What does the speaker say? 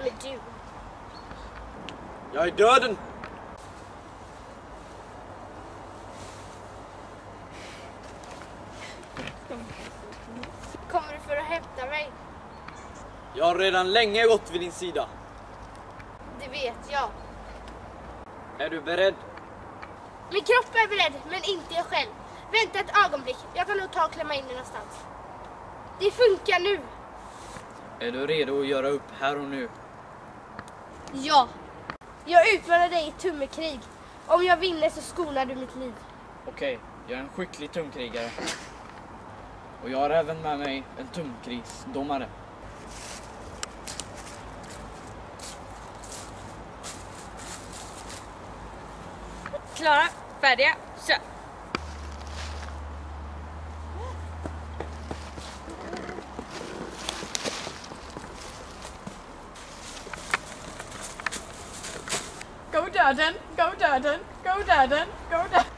them to do. Jij doden! Kommer du för att hämta mig? Jag har redan länge gått vid din sida. Det vet jag. Är du beredd? Min kropp är beredd, men inte jag själv. Vänta ett ögonblick, jag kan nog ta och klämma in det någonstans. Det funkar nu. Är du redo att göra upp här och nu? Ja. Jag utmanar dig i tumkrig. Om jag vinner så skonar du mitt liv. Okej, jag är en skicklig tumkrigare. Och jag har även med mig en tumkrigsdomare. Klara, färdiga, kör! Go Döden, go Döden, go Döden, go Döden.